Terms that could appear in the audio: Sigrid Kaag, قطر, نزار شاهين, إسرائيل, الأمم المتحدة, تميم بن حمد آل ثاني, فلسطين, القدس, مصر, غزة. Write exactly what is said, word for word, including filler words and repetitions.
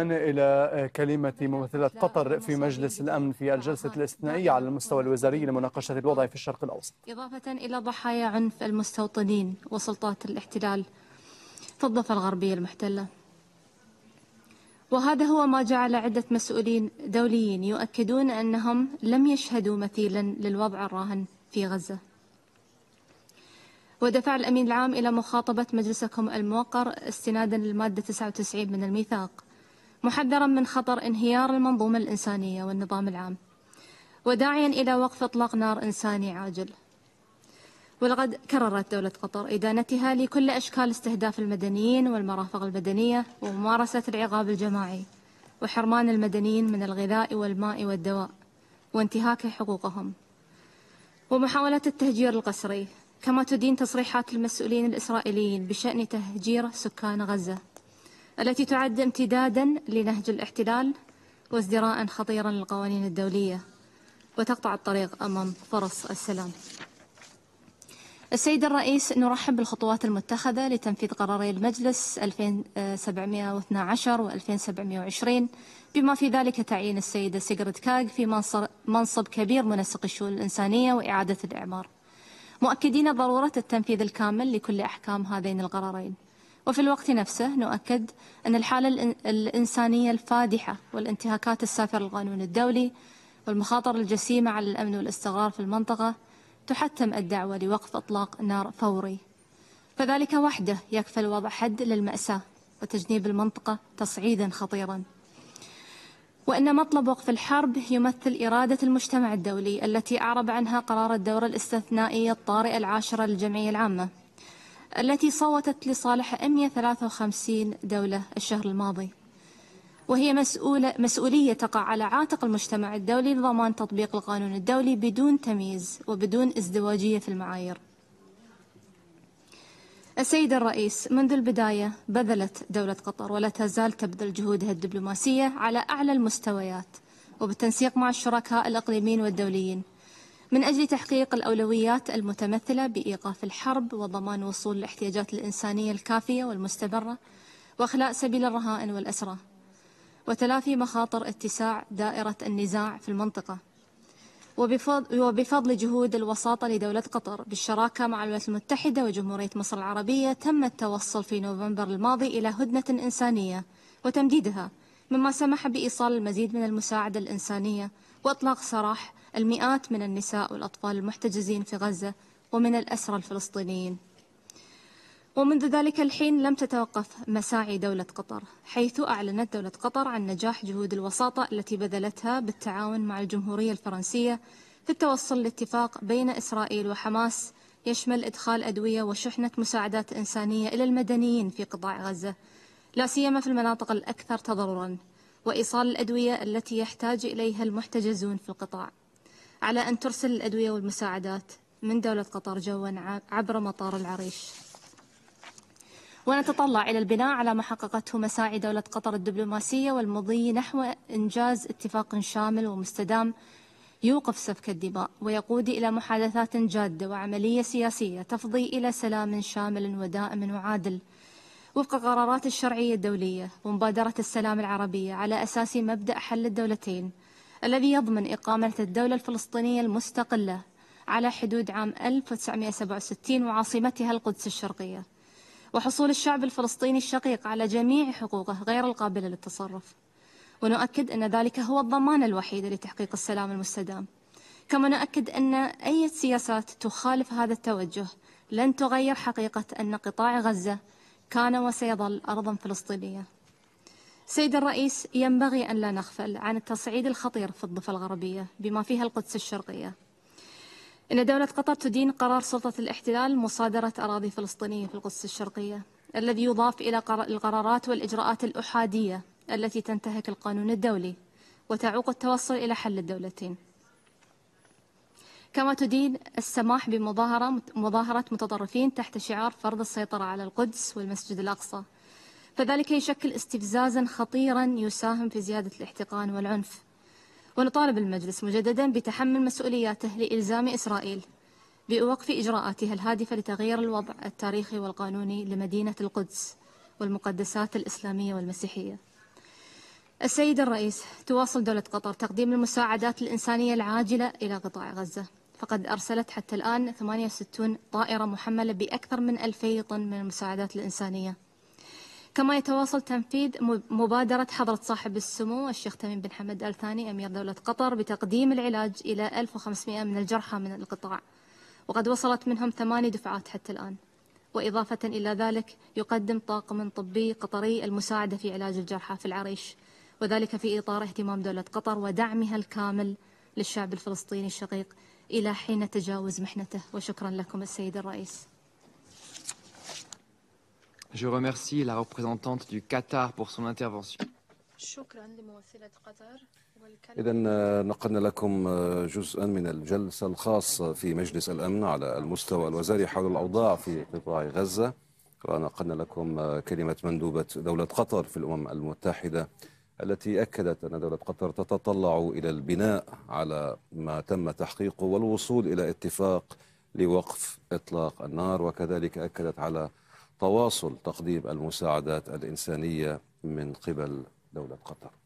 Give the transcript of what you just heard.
إلى كلمة ممثلة قطر في مجلس الأمن في الجلسة الاستثنائية على المستوى الوزاري لمناقشة الوضع في الشرق الأوسط، إضافة إلى ضحايا عنف المستوطنين وسلطات الاحتلال في الضفة الغربية المحتلة. وهذا هو ما جعل عدة مسؤولين دوليين يؤكدون أنهم لم يشهدوا مثيلا للوضع الراهن في غزة. ودفع الأمين العام إلى مخاطبة مجلسكم الموقر استنادا للمادة تسعة وتسعين من الميثاق، محذرا من خطر انهيار المنظومة الإنسانية والنظام العام، وداعيا إلى وقف إطلاق نار إنساني عاجل. ولقد كررت دولة قطر إدانتها لكل أشكال استهداف المدنيين والمرافق المدنية وممارسة العقاب الجماعي وحرمان المدنيين من الغذاء والماء والدواء وانتهاك حقوقهم ومحاولة التهجير القسري، كما تدين تصريحات المسؤولين الإسرائيليين بشأن تهجير سكان غزة التي تعد امتدادا لنهج الاحتلال وازدراء خطيرا للقوانين الدولية وتقطع الطريق أمام فرص السلام. السيد الرئيس، نرحب بالخطوات المتخذة لتنفيذ قراري المجلس ألفين وسبعمئة واثني عشر وألفين وسبعمئة وعشرين، بما في ذلك تعيين السيدة سيغريد كاغ في منصب كبير منسق الشؤون الإنسانية وإعادة الإعمار، مؤكدين ضرورة التنفيذ الكامل لكل أحكام هذين القرارين. وفي الوقت نفسه نؤكد أن الحالة الإنسانية الفادحة والانتهاكات السافرة للقانون الدولي والمخاطر الجسيمة على الأمن والاستقرار في المنطقة تحتم الدعوة لوقف إطلاق نار فوري، فذلك وحده يكفل وضع حد للمأساة وتجنيب المنطقة تصعيدا خطيرا. وأن مطلب وقف الحرب يمثل إرادة المجتمع الدولي التي أعرب عنها قرار الدورة الاستثنائية الطارئة العاشرة للجمعية العامة، التي صوتت لصالح مئة وثلاثة وخمسين دولة الشهر الماضي، وهي مسؤولة مسؤولية تقع على عاتق المجتمع الدولي لضمان تطبيق القانون الدولي بدون تمييز وبدون ازدواجية في المعايير. السيد الرئيس، منذ البداية بذلت دولة قطر ولا تزال تبذل جهودها الدبلوماسية على أعلى المستويات وبالتنسيق مع الشركاء الإقليميين والدوليين من أجل تحقيق الأولويات المتمثلة بإيقاف الحرب وضمان وصول الاحتياجات الإنسانية الكافية والمستمرة وإخلاء سبيل الرهائن والأسرى وتلافي مخاطر اتساع دائرة النزاع في المنطقة. وبفضل جهود الوساطة لدولة قطر بالشراكة مع الولايات المتحدة وجمهورية مصر العربية، تم التوصل في نوفمبر الماضي إلى هدنة إنسانية وتمديدها، مما سمح بإيصال المزيد من المساعدة الإنسانية وإطلاق سراح المئات من النساء والأطفال المحتجزين في غزة ومن الأسرى الفلسطينيين. ومنذ ذلك الحين لم تتوقف مساعي دولة قطر، حيث أعلنت دولة قطر عن نجاح جهود الوساطة التي بذلتها بالتعاون مع الجمهورية الفرنسية في التوصل لاتفاق بين إسرائيل وحماس يشمل إدخال أدوية وشحنة مساعدات إنسانية إلى المدنيين في قطاع غزة، لا سيما في المناطق الأكثر تضرراً، وإيصال الأدوية التي يحتاج إليها المحتجزون في القطاع، على أن ترسل الأدوية والمساعدات من دولة قطر جواً عبر مطار العريش. ونتطلع إلى البناء على ما حققته مساعي دولة قطر الدبلوماسية والمضي نحو إنجاز اتفاق شامل ومستدام يوقف سفك الدماء ويقود إلى محادثات جادة وعملية سياسية تفضي إلى سلام شامل ودائم وعادل وفق قرارات الشرعية الدولية ومبادرة السلام العربية، على أساس مبدأ حل الدولتين الذي يضمن إقامة الدولة الفلسطينية المستقلة على حدود عام ألف وتسعمئة وسبعة وستين وعاصمتها القدس الشرقية، وحصول الشعب الفلسطيني الشقيق على جميع حقوقه غير القابلة للتصرف. ونؤكد أن ذلك هو الضمان الوحيد لتحقيق السلام المستدام. كما نؤكد أن أي سياسات تخالف هذا التوجه لن تغير حقيقة أن قطاع غزة كان وسيظل أرضا فلسطينية. سيد الرئيس، ينبغي أن لا نغفل عن التصعيد الخطير في الضفة الغربية بما فيها القدس الشرقية. إن دولة قطر تدين قرار سلطة الاحتلال مصادرة أراضي فلسطينية في القدس الشرقية، الذي يضاف إلى القرارات والإجراءات الأحادية التي تنتهك القانون الدولي وتعوق التوصل إلى حل الدولتين. كما تدين السماح بمظاهرة مظاهرة متطرفين تحت شعار فرض السيطرة على القدس والمسجد الأقصى، فذلك يشكل استفزازا خطيرا يساهم في زيادة الاحتقان والعنف. ونطالب المجلس مجددا بتحمل مسؤولياته لإلزام إسرائيل بوقف إجراءاتها الهادفة لتغيير الوضع التاريخي والقانوني لمدينة القدس والمقدسات الإسلامية والمسيحية. السيد الرئيس، تواصل دولة قطر تقديم المساعدات الإنسانية العاجلة إلى قطاع غزة، فقد أرسلت حتى الآن ثمانية وستين طائرة محملة بأكثر من ألفي طن من المساعدات الإنسانية. كما يتواصل تنفيذ مبادرة حضرة صاحب السمو الشيخ تميم بن حمد آل ثاني أمير دولة قطر بتقديم العلاج إلى ألف وخمسمئة من الجرحى من القطاع، وقد وصلت منهم ثماني دفعات حتى الآن. وإضافة إلى ذلك يقدم طاقم طبي قطري المساعدة في علاج الجرحى في العريش، وذلك في إطار اهتمام دولة قطر ودعمها الكامل للشعب الفلسطيني الشقيق إلى حين تجاوز محنته. وشكرا لكم السيد الرئيس. Je remercie la représentante du Qatar pour son intervention. شكرا لممثلة قطر. إذن نقلنا لكم جزءا من الجلسة الخاصة في مجلس الأمن على المستوى الوزاري حول الأوضاع في قطاع غزة، ونقلنا لكم كلمة مندوبة دولة قطر في الأمم المتحدة التي أكدت أن دولة قطر تتطلع إلى البناء على ما تم تحقيقه والوصول إلى اتفاق لوقف إطلاق النار، وكذلك أكدت على تواصل تقديم المساعدات الإنسانية من قبل دولة قطر.